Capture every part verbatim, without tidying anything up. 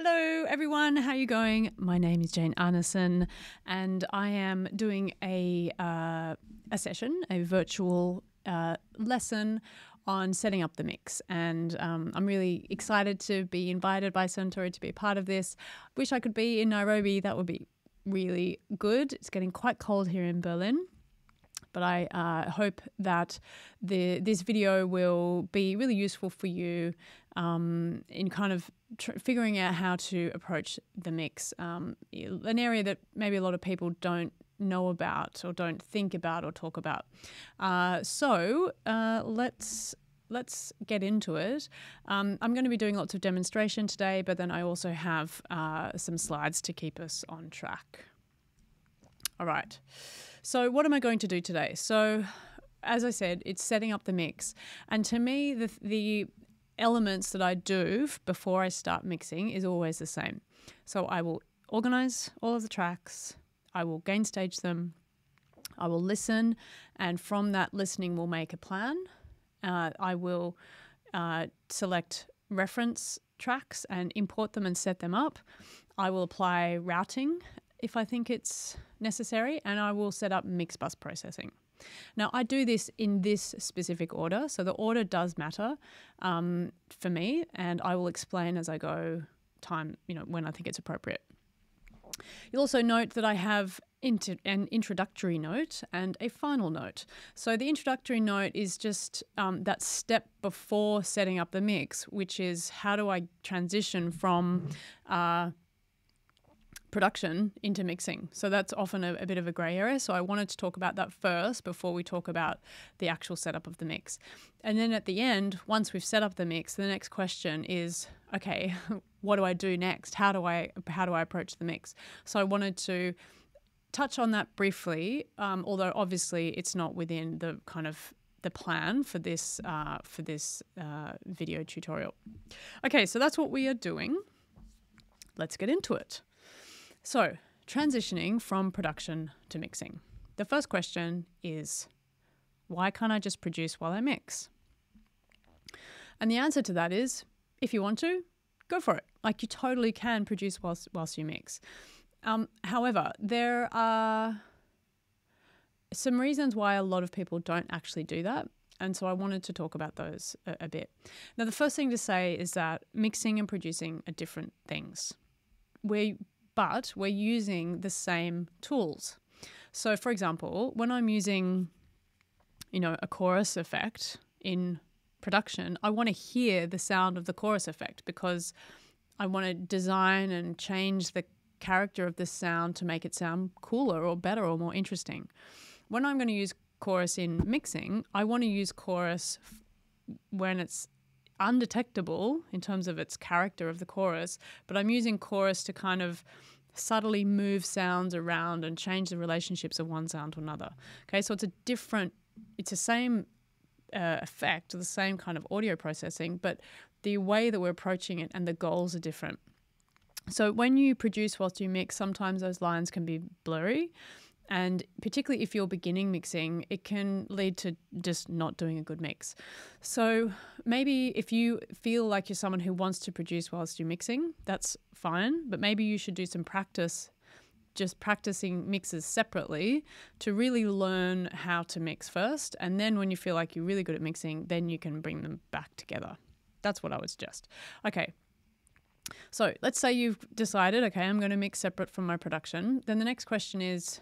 Hello everyone, how are you going? My name is Jane Arnison and I am doing a, uh, a session, a virtual uh, lesson on setting up the mix, and um, I'm really excited to be invited by Santuri to be a part of this. Wish I could be in Nairobi, that would be really good. It's getting quite cold here in Berlin. But I uh, hope that the, this video will be really useful for you um, in kind of tr figuring out how to approach the mix, um, an area that maybe a lot of people don't know about or don't think about or talk about. Uh, so uh, let's let's get into it. Um, I'm going to be doing lots of demonstration today, but then I also have uh, some slides to keep us on track. All right. So what am I going to do today? So as I said, it's setting up the mix. And to me, the, the elements that I do before I start mixing is always the same. So I will organize all of the tracks. I will gain stage them. I will listen. And from that listening, we'll make a plan. Uh, I will uh, select reference tracks and import them and set them up. I will apply routing if I think it's necessary, and I will set up mix bus processing. Now I do this in this specific order, so the order does matter um, for me, and I will explain as I go time, you know, when I think it's appropriate. You'll also note that I have inter an introductory note and a final note. So the introductory note is just um, that step before setting up the mix, which is how do I transition from uh, production into mixing. So that's often a, a bit of a grey area. So I wanted to talk about that first before we talk about the actual setup of the mix. And then at the end, once we've set up the mix, the next question is, okay, what do I do next? How do I, how do I approach the mix? So I wanted to touch on that briefly, um, although obviously it's not within the kind of the plan for this, uh, for this uh, video tutorial. Okay, so that's what we are doing. Let's get into it. So, transitioning from production to mixing. The first question is, why can't I just produce while I mix? And the answer to that is, if you want to, go for it. Like, you totally can produce whilst, whilst you mix. Um, however, there are some reasons why a lot of people don't actually do that. And so I wanted to talk about those a, a bit. Now, the first thing to say is that mixing and producing are different things. We're But we're using the same tools. So for example, when I'm using, you know, a chorus effect in production, I want to hear the sound of the chorus effect because I want to design and change the character of the sound to make it sound cooler or better or more interesting. When I'm going to use chorus in mixing, I want to use chorus when it's undetectable in terms of its character of the chorus, but I'm using chorus to kind of subtly move sounds around and change the relationships of one sound to another. Okay, so it's a different, it's the same uh, effect, the same kind of audio processing, but the way that we're approaching it and the goals are different. So when you produce whilst you mix, sometimes those lines can be blurry. And particularly if you're beginning mixing, it can lead to just not doing a good mix. So maybe if you feel like you're someone who wants to produce whilst you're mixing, that's fine. But maybe you should do some practice, just practicing mixes separately to really learn how to mix first. And then when you feel like you're really good at mixing, then you can bring them back together. That's what I would suggest. Okay. So let's say you've decided, okay, I'm going to mix separate from my production. Then the next question is,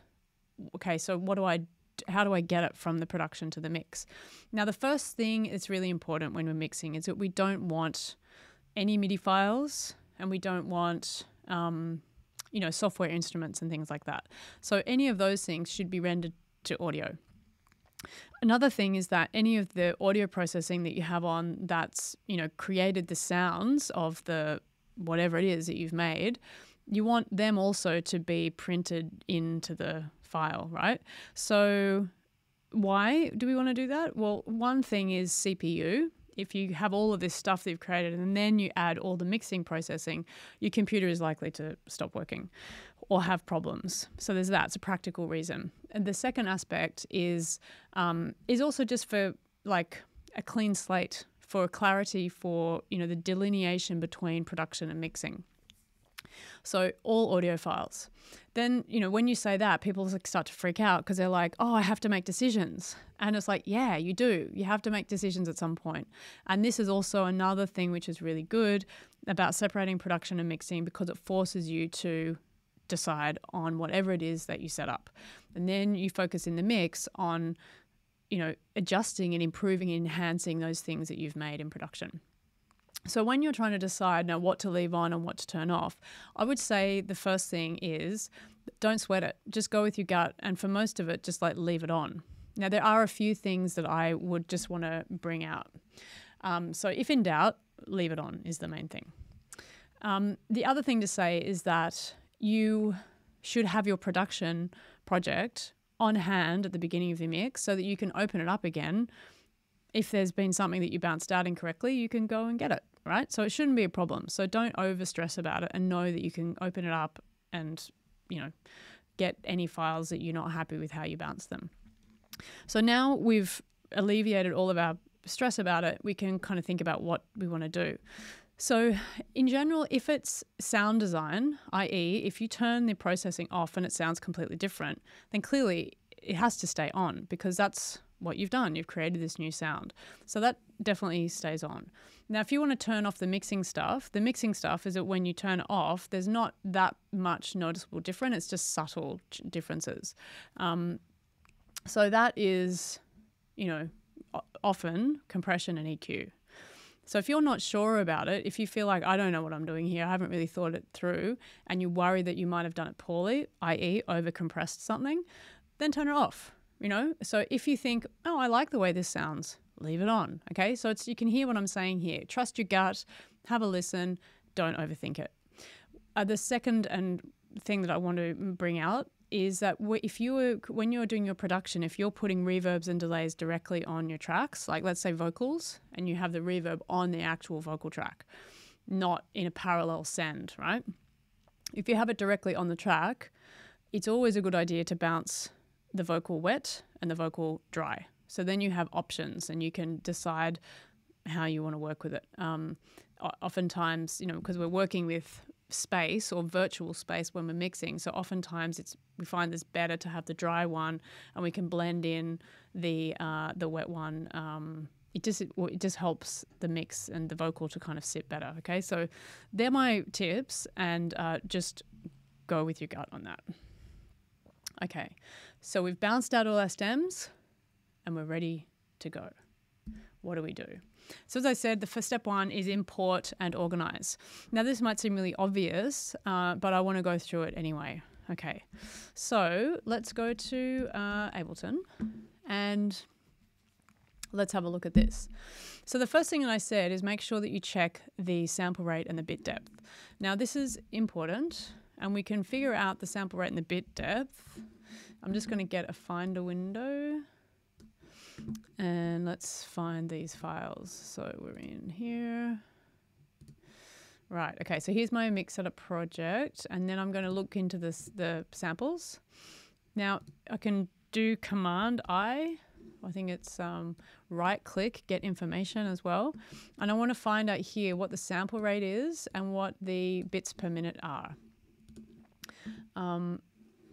okay, so what do I, how do I get it from the production to the mix? Now, the first thing that's really important when we're mixing is that we don't want any MIDI files and we don't want, um, you know, software instruments and things like that. So any of those things should be rendered to audio. Another thing is that any of the audio processing that you have on that's, you know, created the sounds of the whatever it is that you've made, you want them also to be printed into the file, right? So why do we want to do that? Well, one thing is C P U. If you have all of this stuff that you've created and then you add all the mixing processing, your computer is likely to stop working or have problems. So there's that. It's a practical reason. And the second aspect is um, is also just for like a clean slate, for clarity, for, you know, the delineation between production and mixing. So all audio files. Then, you know, when you say that, people start to freak out because they're like, oh, I have to make decisions. And it's like, yeah, you do. You have to make decisions at some point. And this is also another thing which is really good about separating production and mixing, because it forces you to decide on whatever it is that you set up. And then you focus in the mix on, you know, adjusting and improving and enhancing those things that you've made in production. So when you're trying to decide now what to leave on and what to turn off, I would say the first thing is don't sweat it. Just go with your gut, and for most of it, just like leave it on. Now, there are a few things that I would just want to bring out. Um, so if in doubt, leave it on is the main thing. Um, the other thing to say is that you should have your production project on hand at the beginning of the mix so that you can open it up again. If there's been something that you bounced out incorrectly, you can go and get it, right? So it shouldn't be a problem. So don't over stress about it, and know that you can open it up and, you know, get any files that you're not happy with how you bounce them. So now we've alleviated all of our stress about it, we can kind of think about what we want to do. So in general, if it's sound design, that is if you turn the processing off and it sounds completely different, then clearly it has to stay on, because that's what you've done. You've created this new sound. So that definitely stays on. Now, if you want to turn off the mixing stuff, the mixing stuff is that when you turn it off, there's not that much noticeable difference. It's just subtle differences. Um, so that is, you know, often compression and E Q. So if you're not sure about it, if you feel like, I don't know what I'm doing here, I haven't really thought it through, and you worry that you might have done it poorly, that is over compressed something, then turn it off. You know, so if you think, oh, I like the way this sounds, leave it on. Okay, so it's, you can hear what I'm saying here. Trust your gut, have a listen, don't overthink it. Uh, the second and thing that I want to bring out is that if you were, when you're doing your production, if you're putting reverbs and delays directly on your tracks, like let's say vocals, and you have the reverb on the actual vocal track, not in a parallel send, right? If you have it directly on the track, it's always a good idea to bounce the vocal wet and the vocal dry. So then you have options and you can decide how you want to work with it. Um, oftentimes, you know, because we're working with space or virtual space when we're mixing, so oftentimes it's, we find it's better to have the dry one, and we can blend in the uh, the wet one. Um, it just it just helps the mix and the vocal to kind of sit better. Okay, so they're my tips, and uh, just go with your gut on that. Okay, so we've bounced out all our stems and we're ready to go. What do we do? So as I said, the first step one is import and organize. Now this might seem really obvious, uh, but I want to go through it anyway. Okay, so let's go to uh, Ableton and let's have a look at this. So the first thing that I said is make sure that you check the sample rate and the bit depth. Now this is important, and we can figure out the sample rate and the bit depth. I'm just going to get a Finder window and let's find these files. So we're in here. Right, okay, so here's my mix setup project, and then I'm going to look into this, the samples. Now I can do Command I, I think it's um, right click, get information as well. And I want to find out here what the sample rate is and what the bits per minute are. Um,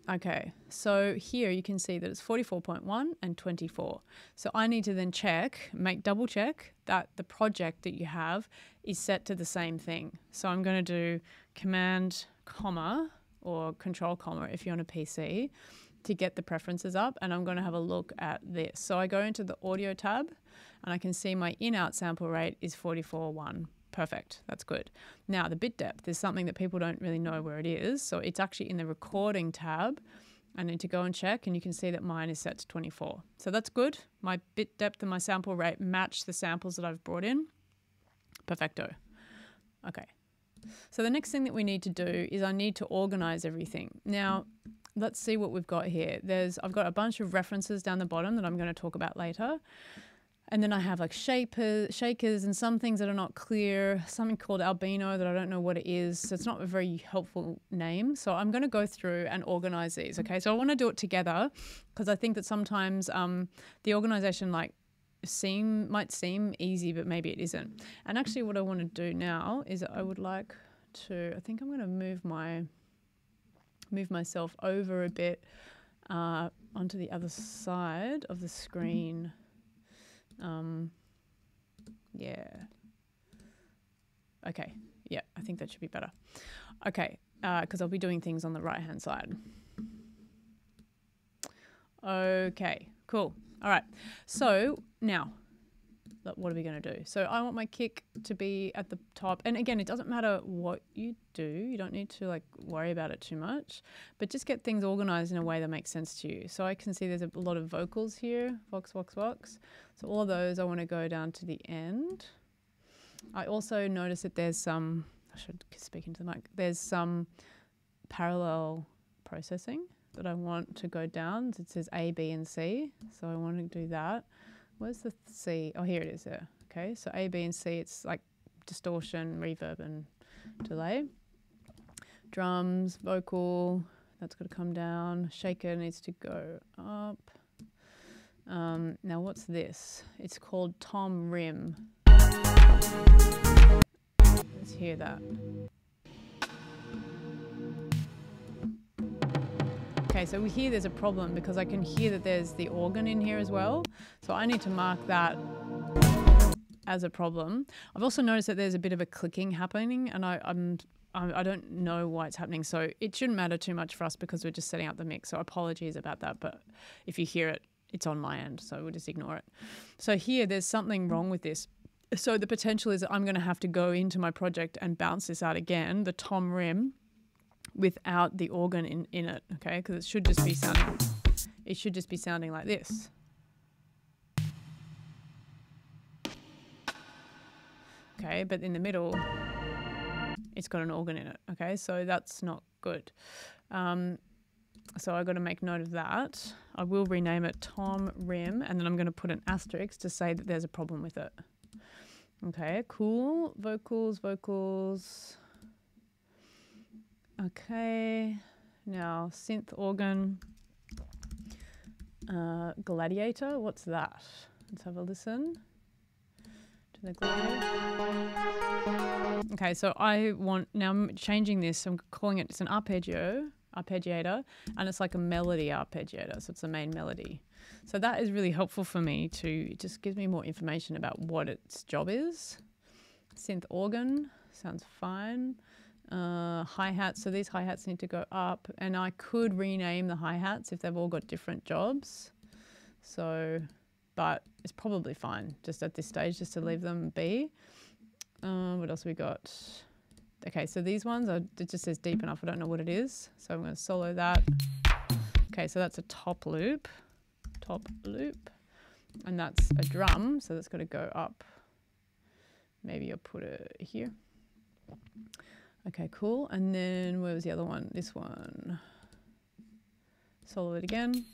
okay, so here you can see that it's forty-four point one and twenty-four. So I need to then check, make double check that the project that you have is set to the same thing. So I'm going to do Command comma or Control comma if you're on a P C to get the preferences up, and I'm going to have a look at this. So I go into the Audio tab and I can see my in-out sample rate is forty-four point one. Perfect, that's good. Now the bit depth is something that people don't really know where it is. So it's actually in the recording tab. I need to go and check, and you can see that mine is set to twenty-four. So that's good. My bit depth and my sample rate match the samples that I've brought in. Perfecto. Okay. So the next thing that we need to do is I need to organize everything. Now, let's see what we've got here. There's, I've got a bunch of references down the bottom that I'm going to talk about later. And then I have like shapers, shakers and some things that are not clear, something called albino that I don't know what it is. So it's not a very helpful name. So I'm going to go through and organize these. Okay, so I want to do it together because I think that sometimes um, the organization like seem might seem easy, but maybe it isn't. And actually what I want to do now is I would like to, I think I'm going to move my, move myself over a bit uh, onto the other side of the screen. Um, yeah. Okay. Yeah, I think that should be better. Okay, because uh, I'll be doing things on the right-hand side. Okay, cool. All right, so now what are we going to do? So I want my kick to be at the top. And again, it doesn't matter what you do. You don't need to like worry about it too much, but just get things organized in a way that makes sense to you. So I can see there's a lot of vocals here, vox, vox, vox. So all of those I want to go down to the end. I also notice that there's some, I should speak into the mic, there's some parallel processing that I want to go down. It says A, B, and C. So I want to do that. Where's the C? Oh, here it is there. Okay, so A, B, and C, it's like distortion, reverb, and delay. Drums, vocal, that's got to come down. Shaker needs to go up. Um, now what's this? It's called tom rim. Let's hear that. Okay, so we hear there's a problem because I can hear that there's the organ in here as well. So I need to mark that as a problem. I've also noticed that there's a bit of a clicking happening and I, I'm, I don't know why it's happening. So it shouldn't matter too much for us because we're just setting up the mix. So apologies about that, but if you hear it, it's on my end. So we'll just ignore it. So here there's something wrong with this. So the potential is that I'm going to have to go into my project and bounce this out again, the tom rim, without the organ in, in it, okay? Because it should just be sounding, it should just be sounding like this. Okay, but in the middle, it's got an organ in it, okay? So that's not good. Um, so I've got to make note of that. I will rename it tom rim, and then I'm going to put an asterisk to say that there's a problem with it. Okay, cool, vocals, vocals. Okay, now synth organ, uh, gladiator, what's that? Let's have a listen to the gladiator. Okay, so I want, now I'm changing this, I'm calling it, it's an arpeggio, arpeggiator, and it's like a melody arpeggiator, so it's the main melody. So that is really helpful for me to, it just gives me more information about what its job is. Synth organ, sounds fine. Uh, hi-hats, so these hi-hats need to go up, and I could rename the hi-hats if they've all got different jobs, so, but it's probably fine just at this stage just to leave them be. Uh, what else have we got? Okay, so these ones are, it just says deep enough, I don't know what it is, so I'm going to solo that. Okay, so that's a top loop, top loop, and that's a drum, so that's got to go up. Maybe I'll put it here. Okay, cool. And then where was the other one? This one. Solo it again.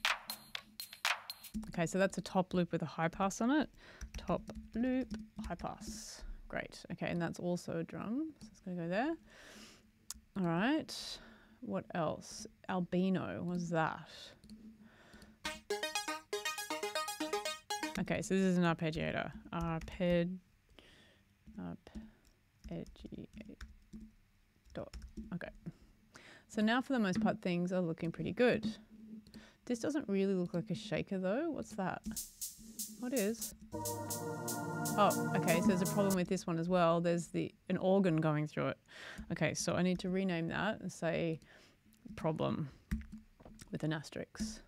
Okay, so that's a top loop with a high pass on it. Top loop, high pass. Great. Okay, and that's also a drum. So it's going to go there. All right. What else? Albino. What's that? Okay, so this is an arpeggiator. Arpeg... Arpeggiator. Okay, so now for the most part things are looking pretty good. This doesn't really look like a shaker though. What's that? What is? Oh, okay, so there's a problem with this one as well. There's the an organ going through it. Okay, so I need to rename that and say problem with an asterisk.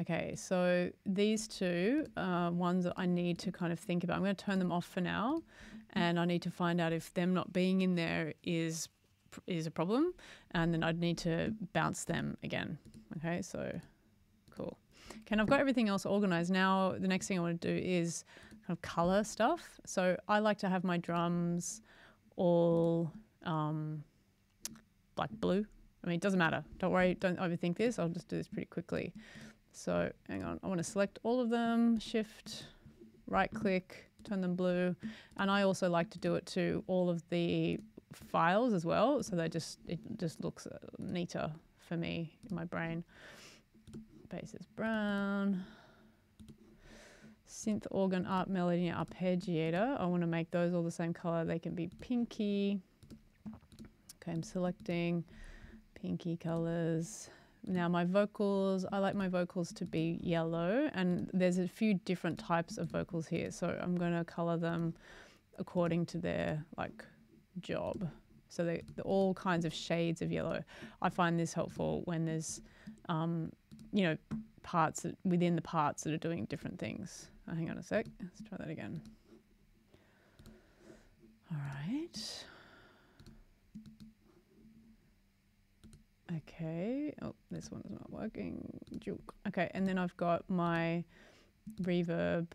Okay, so these two uh, ones that I need to kind of think about. I'm going to turn them off for now, and I need to find out if them not being in there is is a problem, and then I'd need to bounce them again. Okay, so cool. Okay, and I've got everything else organized. Now the next thing I want to do is kind of color stuff. So I like to have my drums all um, like blue. I mean, it doesn't matter. Don't worry, don't overthink this. I'll just do this pretty quickly. So hang on, I want to select all of them, shift, right click, turn them blue. And I also like to do it to all of the files as well. So they just, it just looks neater for me in my brain. Bass is brown. Synth organ, art melody, arpeggiator. I want to make those all the same color. They can be pinky. Okay, I'm selecting pinky colors. Now my vocals, I like my vocals to be yellow, and there's a few different types of vocals here. So I'm gonna color them according to their like job. So they, they're all kinds of shades of yellow. I find this helpful when there's, um, you know, parts that, within the parts that are doing different things. Oh, hang on a sec, let's try that again. All right. Okay, oh, this one is not working. Juke. Okay, and then I've got my reverb,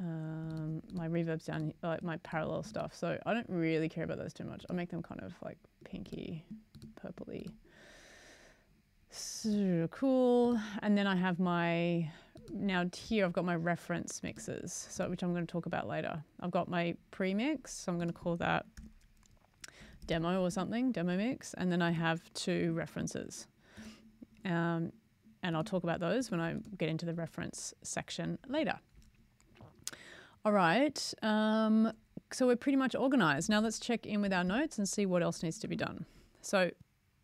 um, my reverb's down, like my parallel stuff. So I don't really care about those too much. I'll make them kind of like pinky, purpley. So cool. And then I have my, now here I've got my reference mixes, so which I'm going to talk about later. I've got my pre-mix, so I'm going to call that demo or something, demo mix, and then I have two references. Um, and I'll talk about those when I get into the reference section later. All right, um, so we're pretty much organized. Now let's check in with our notes and see what else needs to be done. So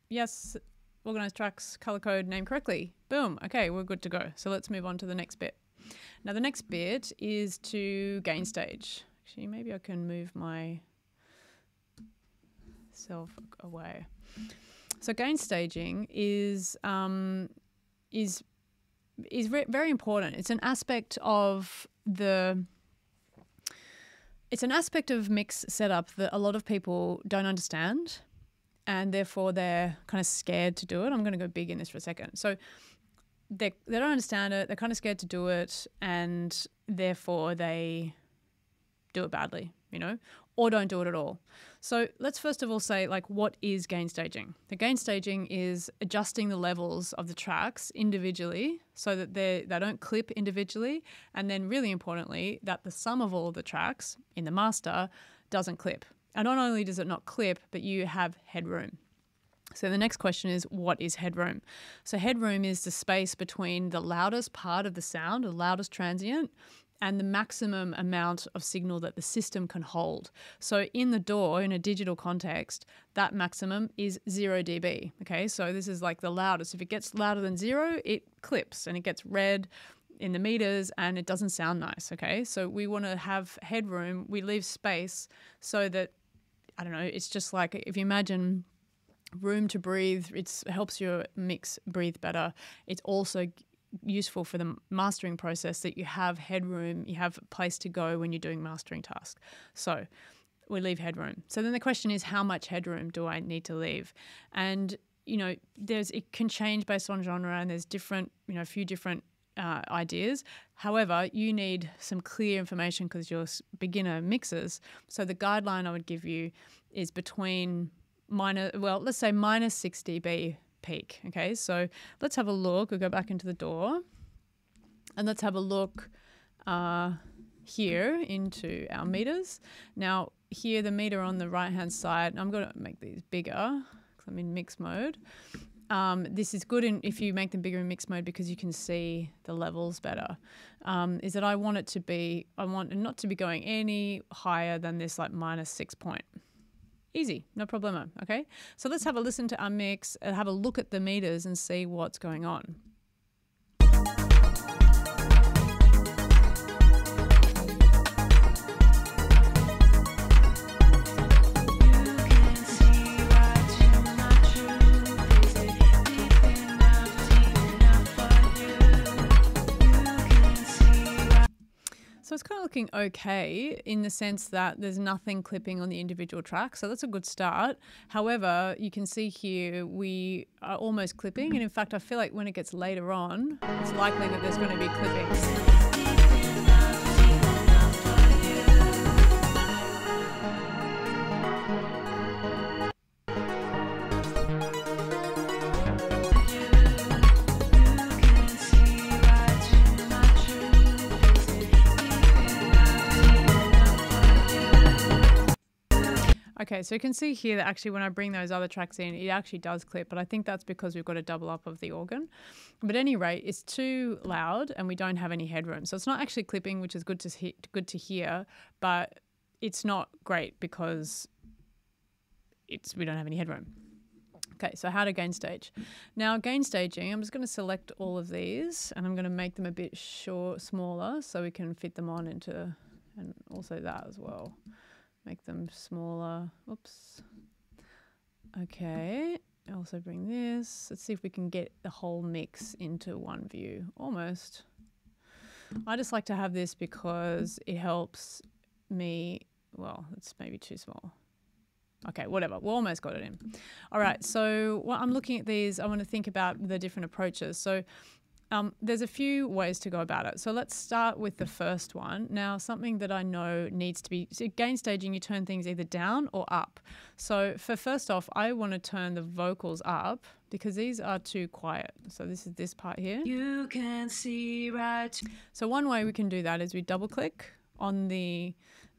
yes, organized tracks, color code, name correctly. Boom, okay, we're good to go. So let's move on to the next bit. Now the next bit is to gain stage. Actually, maybe I can move my self away. So gain staging is um, is is very important. It's an aspect of the it's an aspect of mix setup that a lot of people don't understand, and therefore they're kind of scared to do it. I'm going to go big in this for a second. So they they don't understand it. They're kind of scared to do it, and therefore they do it badly, you know, or don't do it at all. So let's first of all say, like, what is gain staging? The gain staging is adjusting the levels of the tracks individually so that they they don't clip individually, and then really importantly, that the sum of all the tracks in the master doesn't clip. And not only does it not clip, but you have headroom. So the next question is, what is headroom? So headroom is the space between the loudest part of the sound, the loudest transient, and the maximum amount of signal that the system can hold. So in the D A W, in a digital context, that maximum is zero D B, okay? So this is like the loudest. If it gets louder than zero, it clips and it gets red in the meters and it doesn't sound nice, okay? So we wanna have headroom, we leave space so that, I don't know, it's just like, if you imagine room to breathe, it helps your mix breathe better. It's also useful for the mastering process that you have headroom, you have a place to go when you're doing mastering tasks. So we leave headroom. So then the question is, how much headroom do I need to leave? And, you know, there's, it can change based on genre, and there's different, you know, a few different uh, ideas. However, you need some clear information because you're beginner mixers. So the guideline I would give you is between minus, well, let's say minus six D B peak. Okay, so let's have a look. We'll go back into the door and let's have a look uh, here into our meters. Now here, the meter on the right hand side, I'm going to make these bigger because I'm in mix mode. Um, this is good in, if you make them bigger in mix mode because you can see the levels better, um, is that I want it to be, I want it not to be going any higher than this, like minus six point. Easy, no problemo, okay? So let's have a listen to our mix and have a look at the meters and see what's going on. So it's kind of looking okay in the sense that there's nothing clipping on the individual track. So that's a good start. However, you can see here we are almost clipping. And in fact, I feel like when it gets later on, it's likely that there's going to be clipping. Okay, so you can see here that actually when I bring those other tracks in, it actually does clip, but I think that's because we've got a double up of the organ. But at any rate, it's too loud and we don't have any headroom. So it's not actually clipping, which is good to, he good to hear, but it's not great because it's we don't have any headroom. Okay, so how to gain stage. Now gain staging, I'm just going to select all of these and I'm going to make them a bit short, smaller so we can fit them on into, and also that as well. Make them smaller. Oops. Okay, also bring this. Let's see if we can get the whole mix into one view, almost. I just like to have this because it helps me, well, it's maybe too small. Okay, whatever. We almost got it in. All right, so while I'm looking at these, I want to think about the different approaches. So um, there's a few ways to go about it. So let's start with the first one. Now, something that I know needs to be, so gain staging, you turn things either down or up. So for first off, I want to turn the vocals up because these are too quiet. So this is this part here. You can see right. So one way we can do that is we double click on the,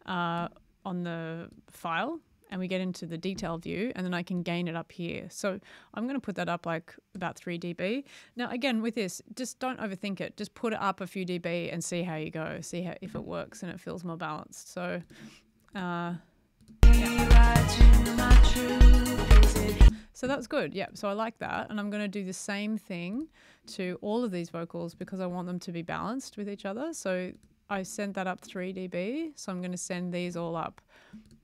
uh, on the file, and we get into the detail view, and then I can gain it up here. So I'm going to put that up like about three D B. Now, again, with this, just don't overthink it. Just put it up a few dB and see how you go, see how if it works and it feels more balanced. So, uh, yeah. So that's good. Yeah, so I like that. And I'm going to do the same thing to all of these vocals because I want them to be balanced with each other. So I sent that up three D B. So I'm going to send these all up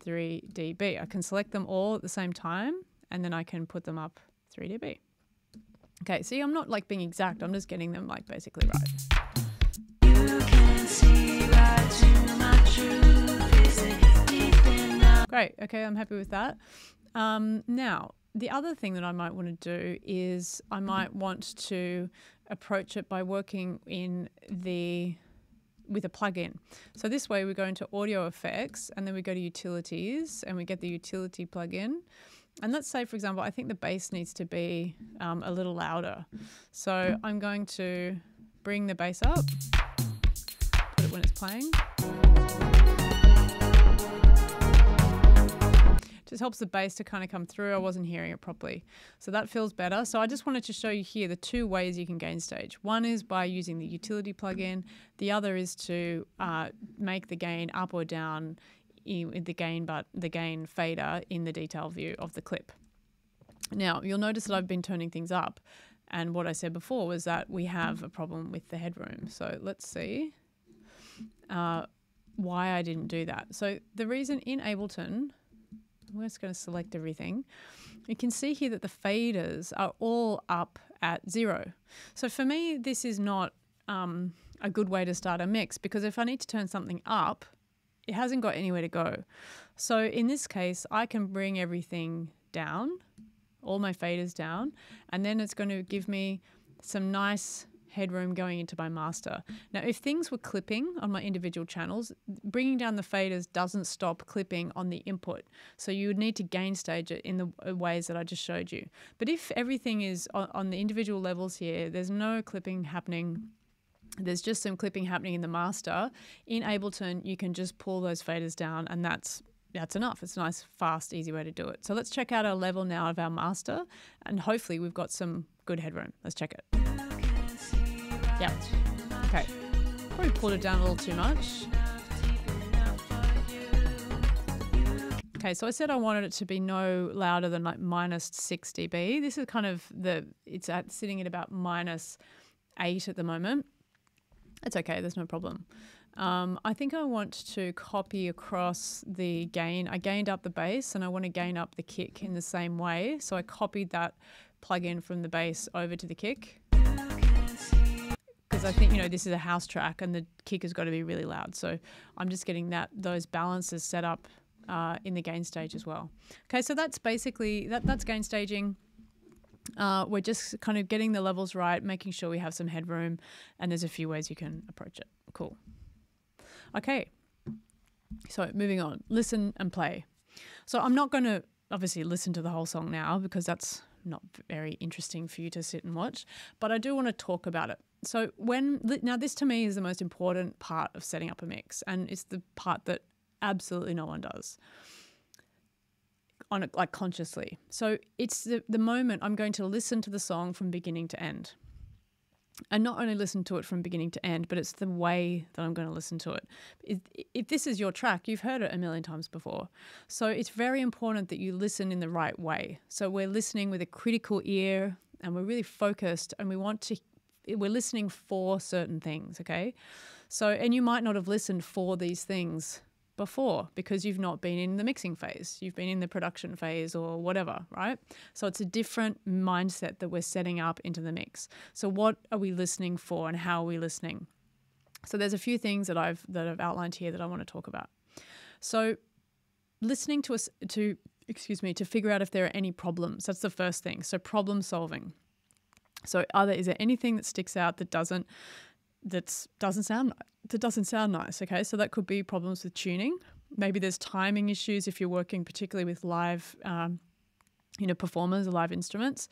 three D B. I can select them all at the same time and then I can put them up three D B. Okay, see, I'm not like being exact, I'm just getting them like basically right. You can see right in my truth, is it deep enough? Great, okay, I'm happy with that. Um, now, the other thing that I might want to do is I might want to approach it by working in the with a plugin. So this way we go into audio effects and then we go to utilities and we get the utility plugin. And let's say, for example, I think the bass needs to be um, a little louder. So I'm going to bring the bass up, put it when it's playing. Just helps the bass to kind of come through. I wasn't hearing it properly. So that feels better. So I just wanted to show you here the two ways you can gain stage. One is by using the utility plugin. The other is to uh, make the gain up or down with the gain, but the gain fader in the detail view of the clip. Now you'll notice that I've been turning things up. And what I said before was that we have a problem with the headroom. So let's see uh, why I didn't do that. So the reason in Ableton, I'm just going to select everything. You can see here that the faders are all up at zero. So for me, this is not um, a good way to start a mix because if I need to turn something up, it hasn't got anywhere to go. So in this case, I can bring everything down, all my faders down, and then it's going to give me some nice headroom going into my master. Now, if things were clipping on my individual channels, bringing down the faders doesn't stop clipping on the input. So you would need to gain stage it in the ways that I just showed you. But if everything is on, on the individual levels here, there's no clipping happening. There's just some clipping happening in the master. In Ableton, you can just pull those faders down and that's that's enough. It's a nice, fast, easy way to do it. So let's check out our level now of our master and hopefully we've got some good headroom. Let's check it. Yeah, okay, probably pulled it down a little too much. Okay, so I said I wanted it to be no louder than like minus six D B. This is kind of the, it's at, sitting at about minus eight at the moment. It's okay, there's no problem. Um, I think I want to copy across the gain. I gained up the bass and I want to gain up the kick in the same way. So I copied that plugin from the bass over to the kick. I think, you know, this is a house track and the kick has got to be really loud. So I'm just getting that those balances set up uh, in the gain stage as well. Okay, so that's basically, that, that's gain staging. Uh, we're just kind of getting the levels right, making sure we have some headroom, and there's a few ways you can approach it. Cool. Okay, so moving on, listen and play. So I'm not going to obviously listen to the whole song now because that's not very interesting for you to sit and watch, but I do want to talk about it. So when, now this to me is the most important part of setting up a mix, and it's the part that absolutely no one does on it, like consciously. So it's the, the moment I'm going to listen to the song from beginning to end. I not only listen to it from beginning to end, but it's the way that I'm going to listen to it. If, if this is your track, you've heard it a million times before. So it's very important that you listen in the right way. So we're listening with a critical ear and we're really focused and we want to, we're listening for certain things, okay? So, and you might not have listened for these things before because you've not been in the mixing phase, you've been in the production phase or whatever, right? So it's a different mindset that we're setting up into the mix. So what are we listening for and how are we listening? So there's a few things that I've that I've outlined here that I want to talk about. So listening to us to excuse me to figure out if there are any problems. That's the first thing. So problem solving. So are there, is there anything that sticks out that doesn't that's doesn't sound that doesn't sound nice, okay? So that could be problems with tuning. Maybe there's timing issues if you're working particularly with live, um, you know, performers or live instruments,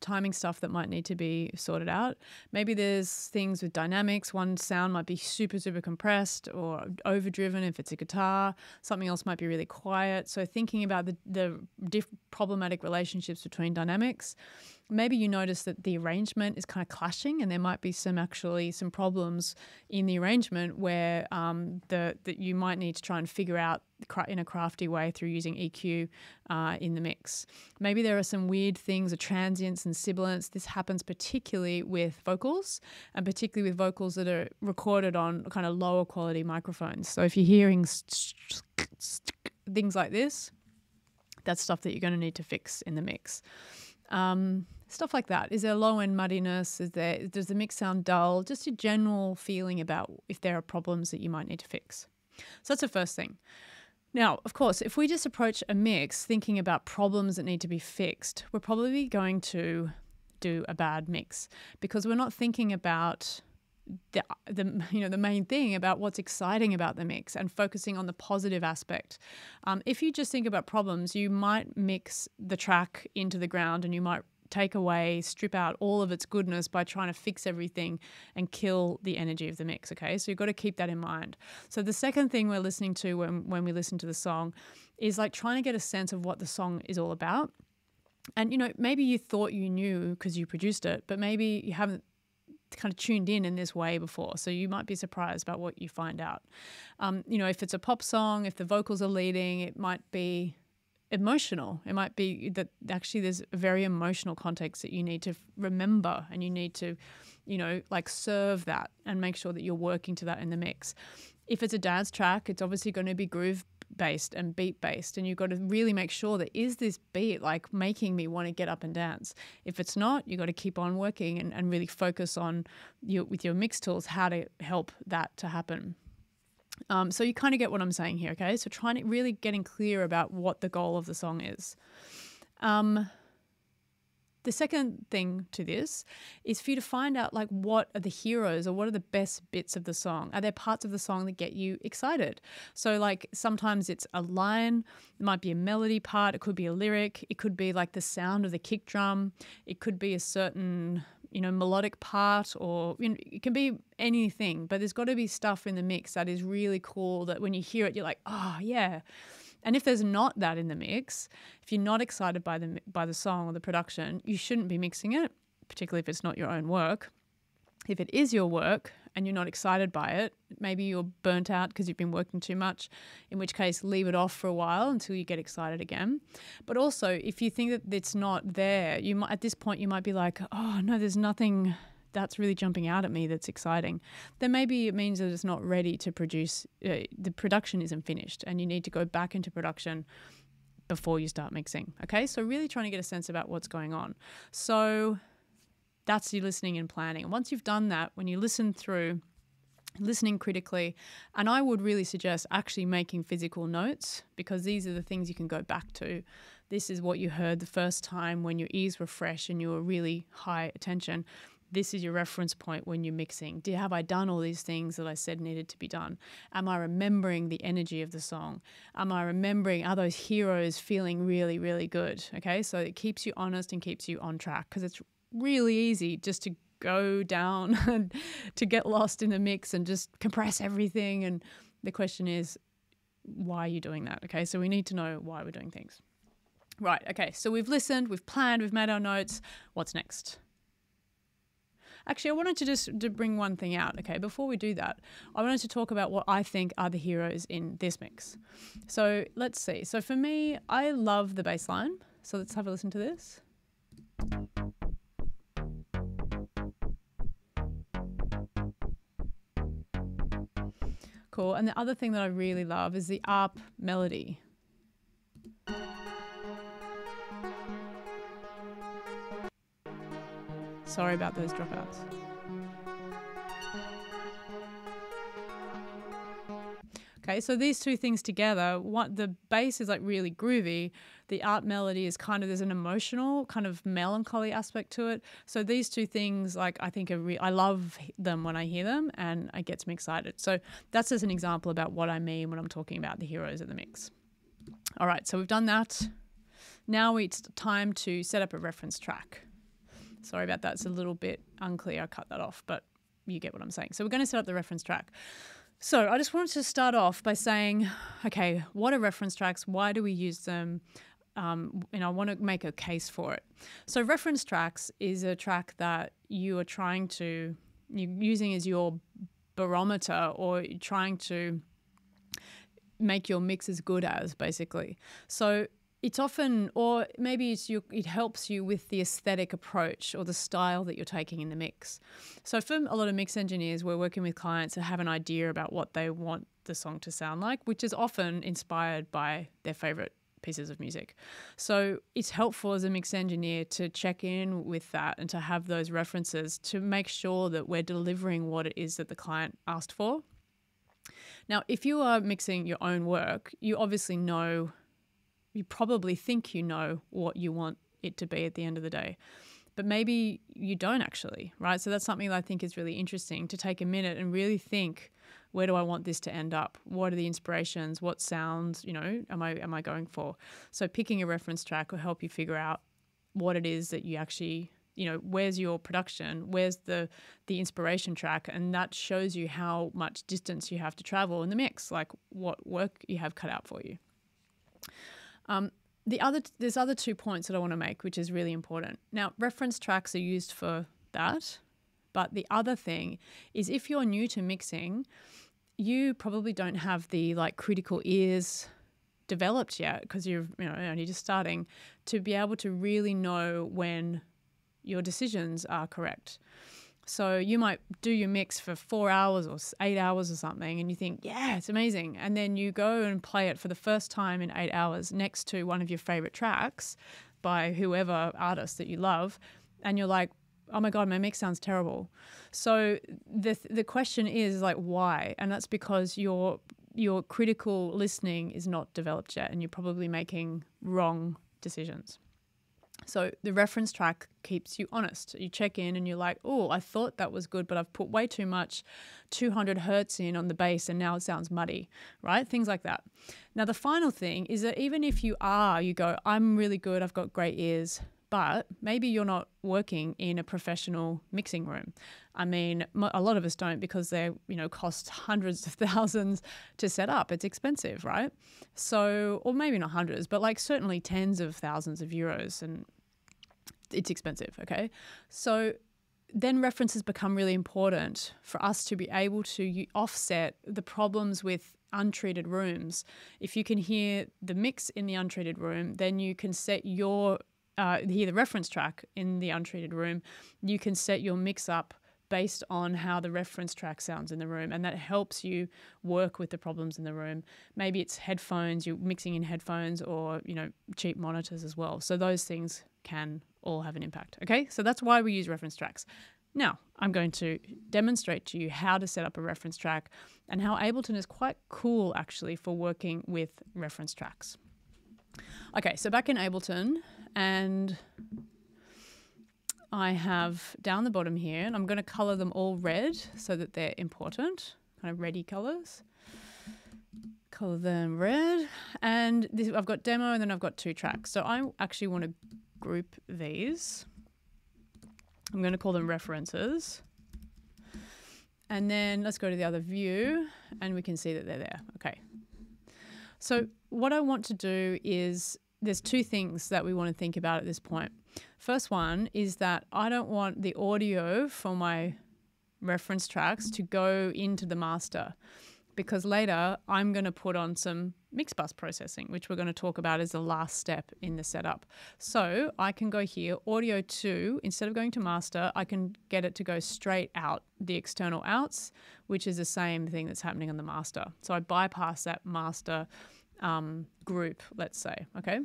timing stuff that might need to be sorted out. Maybe there's things with dynamics. One sound might be super, super compressed or overdriven if it's a guitar. Something else might be really quiet. So thinking about the, the diff problematic relationships between dynamics. Maybe you notice that the arrangement is kind of clashing and there might be some actually some problems in the arrangement where um, the, that you might need to try and figure out in a crafty way through using E Q uh, in the mix. Maybe there are some weird things or transients and sibilants. This happens particularly with vocals and particularly with vocals that are recorded on kind of lower quality microphones. So if you're hearing things like this, that's stuff that you're going to need to fix in the mix. Um, stuff like that. Is there low-end muddiness? Is there, does the mix sound dull? Just a general feeling about if there are problems that you might need to fix. So that's the first thing. Now, of course, if we just approach a mix thinking about problems that need to be fixed, we're probably going to do a bad mix because we're not thinking about The, the you know the main thing about what's exciting about the mix and focusing on the positive aspect. Um, if you just think about problems, you might mix the track into the ground and you might take away, strip out all of its goodness by trying to fix everything and kill the energy of the mix, okay? So you've got to keep that in mind. So the second thing we're listening to when, when we listen to the song is like trying to get a sense of what the song is all about. And, you know, maybe you thought you knew because you produced it, but maybe you haven't kind of tuned in in this way before, so you might be surprised about what you find out. Um, you know, if it's a pop song, if the vocals are leading, it might be emotional. It might be that actually there's a very emotional context that you need to remember and you need to, you know, like serve that and make sure that you're working to that in the mix. If it's a dance track, it's obviously going to be groove based and beat based, and you've got to really make sure that is this beat like making me want to get up and dance. If it's not, you've got to keep on working and, and really focus on your, with your mix tools how to help that to happen. Um, so you kind of get what I'm saying here, okay? So trying to really getting clear about what the goal of the song is. Um, the second thing to this is for you to find out like what are the heroes or what are the best bits of the song? Are there parts of the song that get you excited? So like sometimes it's a line, it might be a melody part, it could be a lyric, it could be like the sound of the kick drum, it could be a certain, you know, melodic part or you know, it can be anything, but there's got to be stuff in the mix that is really cool that when you hear it, you're like, oh yeah. And if there's not that in the mix, if you're not excited by the by the song or the production, you shouldn't be mixing it, particularly if it's not your own work. If it is your work and you're not excited by it, maybe you're burnt out because you've been working too much, in which case leave it off for a while until you get excited again. But also, if you think that it's not there, you might, at this point you might be like, oh, no, there's nothing that's really jumping out at me that's exciting, then maybe it means that it's not ready to produce, uh, the production isn't finished and you need to go back into production before you start mixing, okay? So really trying to get a sense about what's going on. So that's your listening and planning. And once you've done that, when you listen through, listening critically, and I would really suggest actually making physical notes because these are the things you can go back to. This is what you heard the first time when your ears were fresh and you were really high attention. This is your reference point when you're mixing. Do, have I done all these things that I said needed to be done? Am I remembering the energy of the song? Am I remembering, are those heroes feeling really, really good? Okay, so it keeps you honest and keeps you on track because it's really easy just to go down and to get lost in the mix and just compress everything. And the question is, why are you doing that? Okay, so we need to know why we're doing things. Right, okay, so we've listened, we've planned, we've made our notes. What's next? Actually, I wanted to just to bring one thing out. Okay, before we do that, I wanted to talk about what I think are the heroes in this mix. So let's see. So for me, I love the bass line. So let's have a listen to this. Cool. And the other thing that I really love is the A R P melody. Sorry about those dropouts. Okay, so these two things together, what the bass is like really groovy, the A R P melody is kind of, there's an emotional kind of melancholy aspect to it. So these two things, like I think are re I love them when I hear them and it gets me excited. So that's just an example about what I mean when I'm talking about the heroes of the mix. All right, so we've done that. Now it's time to set up a reference track. Sorry about that, it's a little bit unclear, I cut that off, but you get what I'm saying. So we're going to set up the reference track. So I just wanted to start off by saying, okay, what are reference tracks? Why do we use them? Um, and I want to make a case for it. So reference tracks is a track that you are trying to, you're using as your barometer or you're trying to make your mix as good as, basically. So it's often, or maybe it's your, it helps you with the aesthetic approach or the style that you're taking in the mix. So for a lot of mix engineers, we're working with clients that have an idea about what they want the song to sound like, which is often inspired by their favorite pieces of music. So it's helpful as a mix engineer to check in with that and to have those references to make sure that we're delivering what it is that the client asked for. Now, if you are mixing your own work, you obviously know you probably think you know what you want it to be at the end of the day, but maybe you don't actually, right? So that's something that I think is really interesting, to take a minute and really think, where do I want this to end up? What are the inspirations? What sounds, you know, am I, am I going for? So picking a reference track will help you figure out what it is that you actually, you know, where's your production, where's the, the inspiration track? And that shows you how much distance you have to travel in the mix, like what work you have cut out for you. Um, the other, there's other two points that I want to make, which is really important. Now, reference tracks are used for that, but the other thing is if you're new to mixing, you probably don't have the like critical ears developed yet because you're you know, only just starting to be able to really know when your decisions are correct. So you might do your mix for four hours or eight hours or something and you think, yeah, it's amazing. And then you go and play it for the first time in eight hours next to one of your favorite tracks by whoever artist that you love. And you're like, oh my God, my mix sounds terrible. So the, th the question is like, why? And that's because your, your critical listening is not developed yet and you're probably making wrong decisions. So the reference track keeps you honest. You check in and you're like, oh, I thought that was good, but I've put way too much two hundred hertz in on the bass and now it sounds muddy, right? Things like that. Now, the final thing is that even if you are, you go, I'm really good, I've got great ears, but maybe you're not working in a professional mixing room. I mean, a lot of us don't because they, you know, cost hundreds of thousands to set up. It's expensive, right? So, or maybe not hundreds, but like certainly tens of thousands of euros, and it's expensive, okay? So then references become really important for us to be able to offset the problems with untreated rooms. If you can hear the mix in the untreated room, then you can set your Uh, hear the reference track in the untreated room. You can set your mix up based on how the reference track sounds in the room, and that helps you work with the problems in the room. Maybe it's headphones, you're mixing in headphones, or you know, cheap monitors as well. So those things can all have an impact. Okay, so that's why we use reference tracks. Now I'm going to demonstrate to you how to set up a reference track and how Ableton is quite cool actually for working with reference tracks. Okay, so back in Ableton, and I have down the bottom here, and I'm going to color them all red so that they're important, kind of reddy colors. Color them red, and this, I've got demo, and then I've got two tracks. So I actually want to group these. I'm going to call them references. And then let's go to the other view, and we can see that they're there. Okay. So what I want to do is, there's two things that we want to think about at this point. First one is that I don't want the audio for my reference tracks to go into the master, because later I'm going to put on some mix bus processing, which we're going to talk about as the last step in the setup. So I can go here, audio two, instead of going to master, I can get it to go straight out the external outs, which is the same thing that's happening on the master. So I bypass that master um, group, let's say, okay?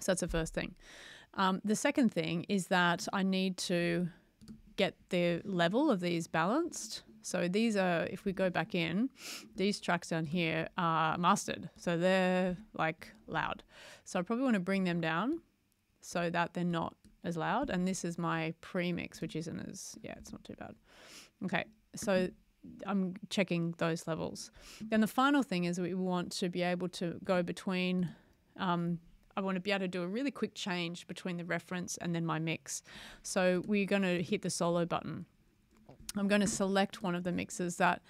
So that's the first thing. Um, the second thing is that I need to get the level of these balanced. So these are, if we go back in, these tracks down here are mastered. So they're like loud. So I probably want to bring them down so that they're not as loud. And this is my premix, which isn't as, yeah, it's not too bad. Okay, so I'm checking those levels. Then the final thing is we want to be able to go between, um, I want to be able to do a really quick change between the reference and then my mix. So we're going to hit the solo button. I'm going to select one of the mixes that,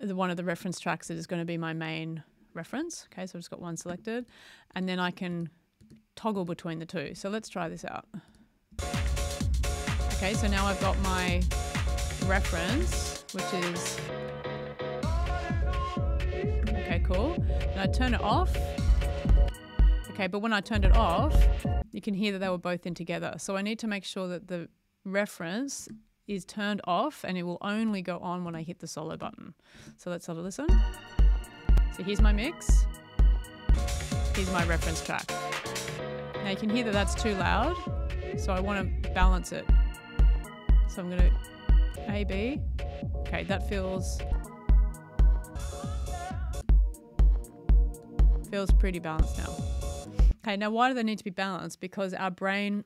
the one of the reference tracks that is going to be my main reference. Okay, so I've just got one selected, and then I can toggle between the two. So let's try this out. Okay, so now I've got my reference, which is, okay, cool. And I turn it off. Okay, but when I turned it off, you can hear that they were both in together. So I need to make sure that the reference is turned off, and it will only go on when I hit the solo button. So let's have a listen. So here's my mix, here's my reference track. Now you can hear that that's too loud, so I want to balance it. So I'm gonna A, B, okay, that feels, feels pretty balanced now. Okay, now why do they need to be balanced? Because our brain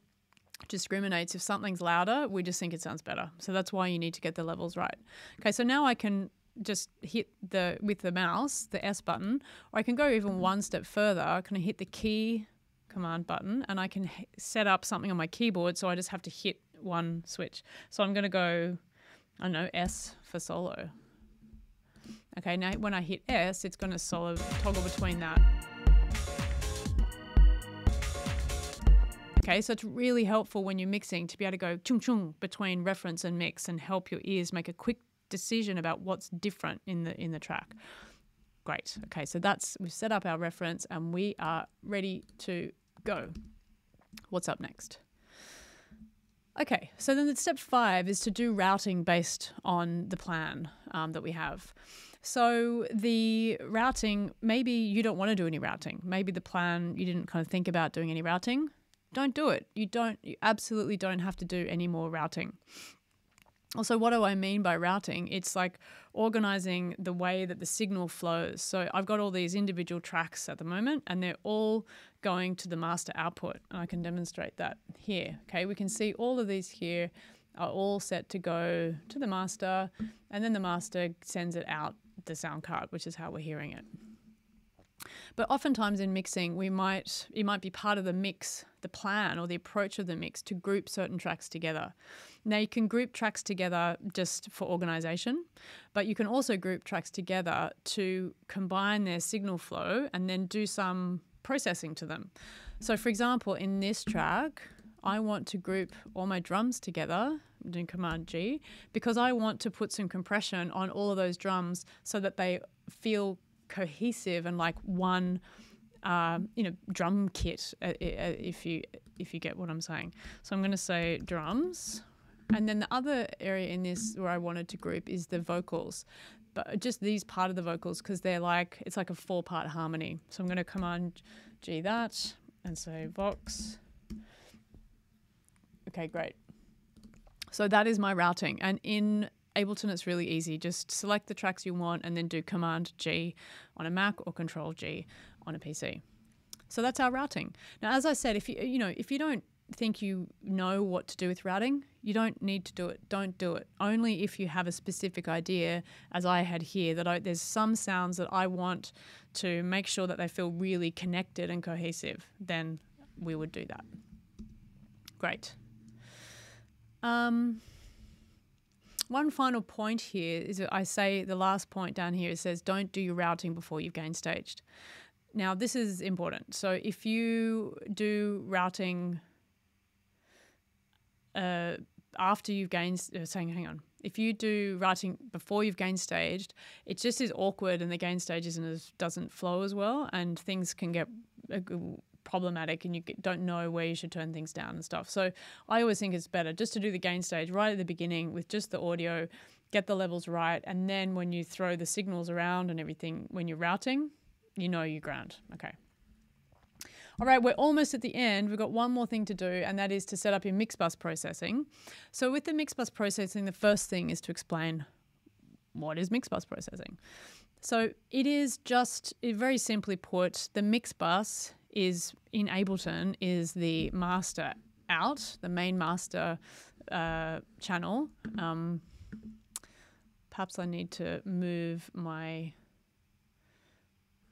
discriminates. If something's louder, we just think it sounds better. So that's why you need to get the levels right. Okay, so now I can just hit the, with the mouse, the S button, or I can go even one step further. I can hit the key command button, and I can set up something on my keyboard, so I just have to hit one switch. So I'm going to go, I don't know, S for solo. Okay, now when I hit S, it's going to solo toggle between that. Okay, so it's really helpful when you're mixing to be able to go chung chung between reference and mix and help your ears make a quick decision about what's different in the in the track. Great. Okay, so that's, we've set up our reference and we are ready to go. What's up next? Okay, so then the step five is to do routing based on the plan um, that we have. So the routing, maybe you don't want to do any routing. Maybe the plan, you didn't kind of think about doing any routing. Don't do it. You don't, you absolutely don't have to do any more routing. Also, what do I mean by routing? It's like organizing the way that the signal flows. So I've got all these individual tracks at the moment, and they're all going to the master output. And I can demonstrate that here. Okay, we can see all of these here are all set to go to the master, and then the master sends it out the sound card, which is how we're hearing it. But oftentimes in mixing, we might, it might be part of the mix, the plan or the approach of the mix to group certain tracks together. Now you can group tracks together just for organization, but you can also group tracks together to combine their signal flow and then do some processing to them. So for example, in this track, I want to group all my drums together. I'm doing Command G because I want to put some compression on all of those drums so that they feel cohesive and like one, um, you know, drum kit. Uh, uh, if you if you get what I'm saying, so I'm going to say drums, and then the other area in this where I wanted to group is the vocals, but just these part of the vocals because they're like it's like a four part harmony. So I'm going to Command G that and say Vox. Okay, great. So that is my routing, and in Ableton, it's really easy. Just select the tracks you want and then do Command G on a Mac or Control G on a P C. So that's our routing. Now, as I said, if you, you know, if you don't think you know what to do with routing, you don't need to do it. Don't do it. Only if you have a specific idea, as I had here, that I, there's some sounds that I want to make sure that they feel really connected and cohesive, then we would do that. Great. Um... One final point here is I say the last point down here, it says don't do your routing before you've gain staged. Now this is important. So if you do routing uh, after you've gain uh, saying, hang on, if you do writing before you've gain staged, it just is awkward and the gain stage isn't as, doesn't flow as well, and things can get uh, problematic and you don't know where you should turn things down and stuff. So I always think it's better just to do the gain stage right at the beginning with just the audio, get the levels right, and then when you throw the signals around and everything, when you're routing, you know you ground. Okay. All right, we're almost at the end. We've got one more thing to do, and that is to set up your mix bus processing. So with the mix bus processing, the first thing is to explain what is mix bus processing. So it is just, it very simply put, the mix bus is in Ableton is the master out, the main master uh, channel. Um, perhaps I need to move my,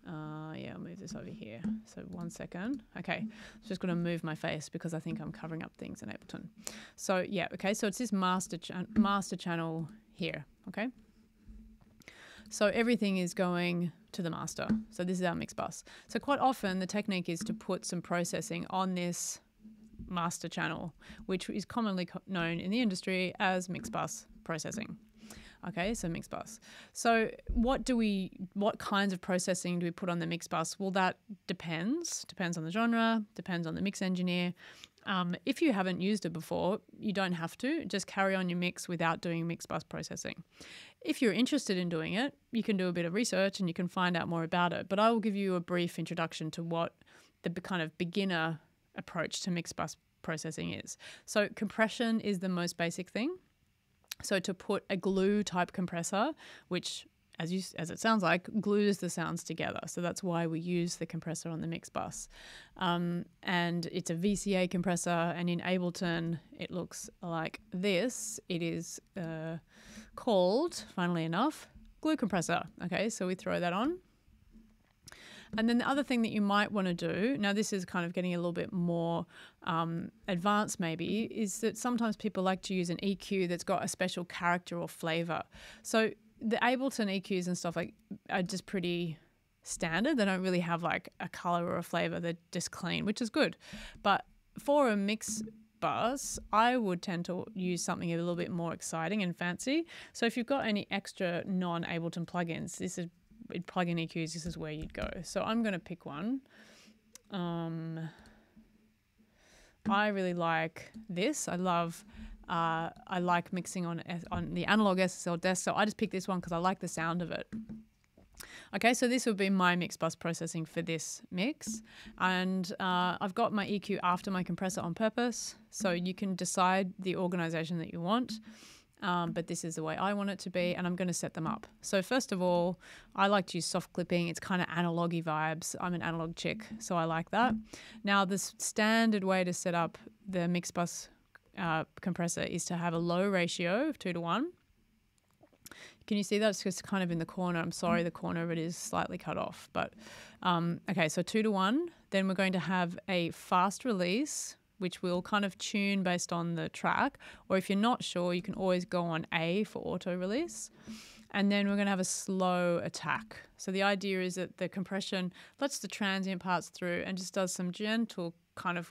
uh, yeah, I'll move this over here. So one second. Okay, I'm just gonna move my face because I think I'm covering up things in Ableton. So yeah, okay, so it's this master, cha- master channel here, okay? So everything is going to the master. So this is our mix bus. So quite often the technique is to put some processing on this master channel, which is commonly co- known in the industry as mix bus processing. Okay, so mix bus. So what do we, what kinds of processing do we put on the mix bus? Well, that depends. Depends on the genre, depends on the mix engineer. Um, if you haven't used it before, you don't have to. Just carry on your mix without doing mix bus processing. If you're interested in doing it, you can do a bit of research and you can find out more about it. But I will give you a brief introduction to what the kind of beginner approach to mix bus processing is. So compression is the most basic thing. So to put a glue type compressor, which as, you, as it sounds like, glues the sounds together. So that's why we use the compressor on the mix bus. Um, and it's a V C A compressor, and in Ableton it looks like this. It is uh, called, funnily enough, glue compressor. Okay, so we throw that on. And then the other thing that you might want to do, now this is kind of getting a little bit more um, advanced maybe, is that sometimes people like to use an E Q that's got a special character or flavor. So the Ableton E Qs and stuff like are just pretty standard. They don't really have like a color or a flavor. They're just clean, which is good. But for a mix bus, I would tend to use something a little bit more exciting and fancy. So if you've got any extra non-Ableton plugins, this is plug-in E Qs. This is where you'd go. So I'm going to pick one. Um, I really like this. I love. Uh, I like mixing on on the analog S S L desk, so I just picked this one because I like the sound of it. Okay, so this would be my mix bus processing for this mix, and uh, I've got my E Q after my compressor on purpose, so you can decide the organization that you want, um, but this is the way I want it to be, and I'm going to set them up. So first of all, I like to use soft clipping. It's kind of analog-y vibes. I'm an analog chick, so I like that. Now, the standard way to set up the mix bus Uh, compressor is to have a low ratio of two to one. Can you see that? It's just kind of in the corner. I'm sorry, the corner of it is slightly cut off, but um, okay, so two to one. Then we're going to have a fast release, which will kind of tune based on the track, or if you're not sure, you can always go on A for auto release. And then we're going to have a slow attack. So the idea is that the compression lets the transient parts through and just does some gentle kind of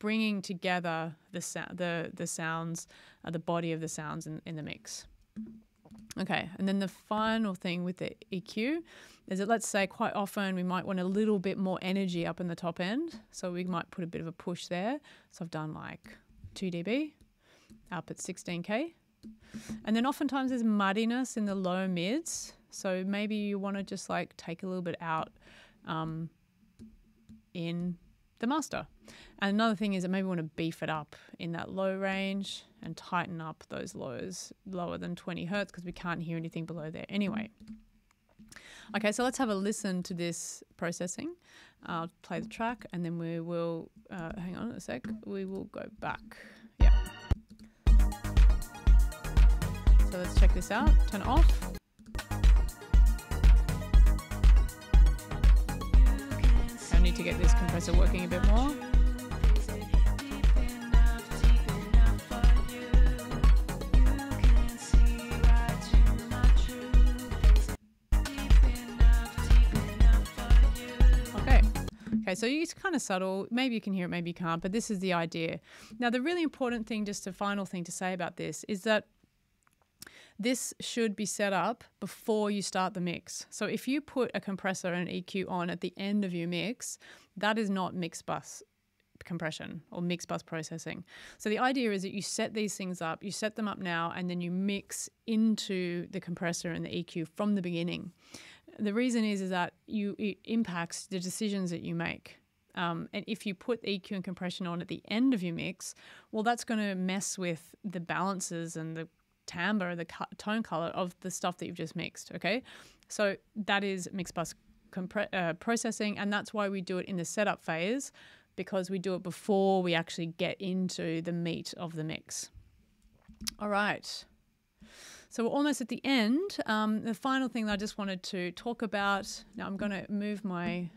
bringing together the sound, the the sounds, uh, the body of the sounds in, in the mix. Okay, and then the final thing with the E Q is that, let's say, quite often we might want a little bit more energy up in the top end, so we might put a bit of a push there. So I've done like two D B up at sixteen K, and then oftentimes there's muddiness in the low mids, so maybe you want to just like take a little bit out um, in the master. And another thing is that maybe we want to beef it up in that low range and tighten up those lows lower than twenty hertz because we can't hear anything below there anyway. Okay, so let's have a listen to this processing. I'll play the track and then we will, uh, hang on a sec, we will go back. Yeah. So let's check this out, turn it off. I need to get this compressor working a bit more. Okay, so it's kind of subtle. Maybe you can hear it, maybe you can't, but this is the idea. Now, the really important thing, just a final thing to say about this, is that this should be set up before you start the mix. So if you put a compressor and an E Q on at the end of your mix, that is not mix bus compression or mix bus processing. So the idea is that you set these things up, you set them up now, and then you mix into the compressor and the E Q from the beginning. The reason is, is that you, it impacts the decisions that you make. Um, and if you put E Q and compression on at the end of your mix, well, that's going to mess with the balances and the timbre, the tone color of the stuff that you've just mixed, okay? So that is mix bus uh, processing, and that's why we do it in the setup phase, because we do it before we actually get into the meat of the mix. All right. So we're almost at the end. Um, the final thing that I just wanted to talk about, now I'm going to move my,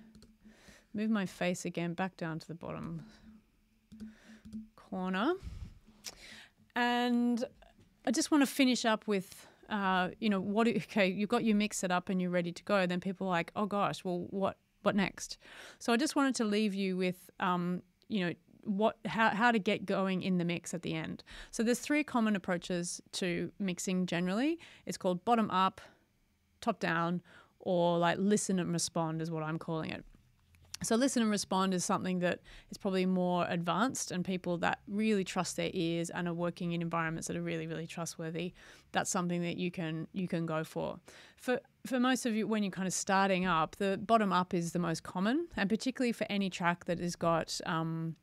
move my face again back down to the bottom corner. And I just want to finish up with, uh, you know, what, okay, you've got your mix set up and you're ready to go. Then people are like, oh gosh, well, what, what next? So I just wanted to leave you with, um, you know, what, how, how to get going in the mix at the end. So there's three common approaches to mixing generally. It's called bottom up, top down, or like listen and respond is what I'm calling it. So listen and respond is something that is probably more advanced, and people that really trust their ears and are working in environments that are really, really trustworthy, that's something that you can you can go for. For for most of you, when you're kind of starting up, the bottom up is the most common, and particularly for any track that has got um,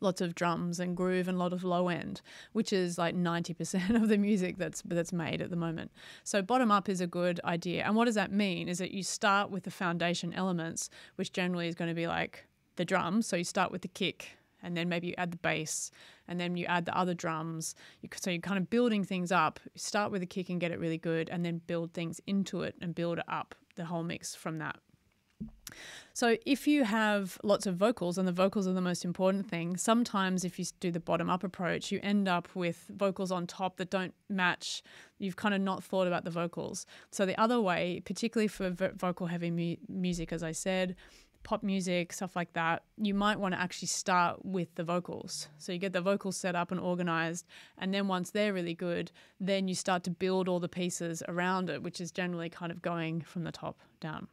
lots of drums and groove and a lot of low end, which is like ninety percent of the music that's that's made at the moment. So bottom up is a good idea. And what does that mean is that you start with the foundation elements, which generally is going to be like the drums. So you start with the kick, and then maybe you add the bass, and then you add the other drums. You, so you're kind of building things up. You start with the kick and get it really good, and then build things into it and build up the whole mix from that. So if you have lots of vocals, and the vocals are the most important thing, sometimes if you do the bottom-up approach, you end up with vocals on top that don't match. You've kind of not thought about the vocals. So the other way, particularly for vocal-heavy mu music, as I said, pop music, stuff like that, you might want to actually start with the vocals. So you get the vocals set up and organized, and then once they're really good, then you start to build all the pieces around it, which is generally kind of going from the top down.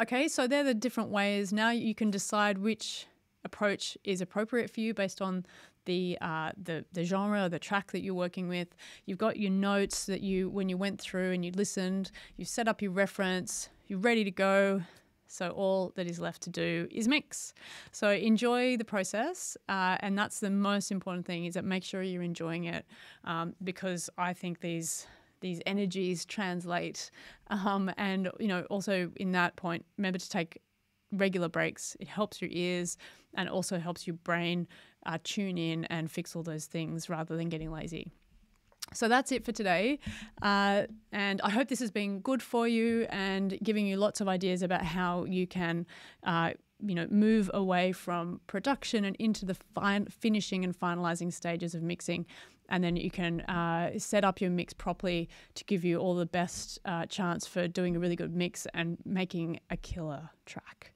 Okay, so they're the different ways. Now you can decide which approach is appropriate for you based on the uh, the, the genre or the track that you're working with. You've got your notes that you, when you went through and you listened, you set up your reference, you're ready to go. So all that is left to do is mix. So enjoy the process, uh, and that's the most important thing, is that make sure you're enjoying it, um, because I think these... these energies translate, um, and you know, also in that point, remember to take regular breaks. It helps your ears and also helps your brain uh, tune in and fix all those things rather than getting lazy. So that's it for today, uh, and I hope this has been good for you and giving you lots of ideas about how you can uh, you know, move away from production and into the fin finishing and finalizing stages of mixing. And then you can uh, set up your mix properly to give you all the best uh, chance for doing a really good mix and making a killer track.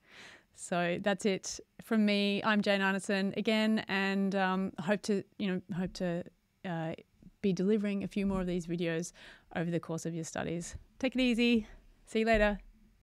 So that's it from me. I'm Jane Arnison again, and um, hope to, you know, hope to uh, be delivering a few more of these videos over the course of your studies. Take it easy. See you later.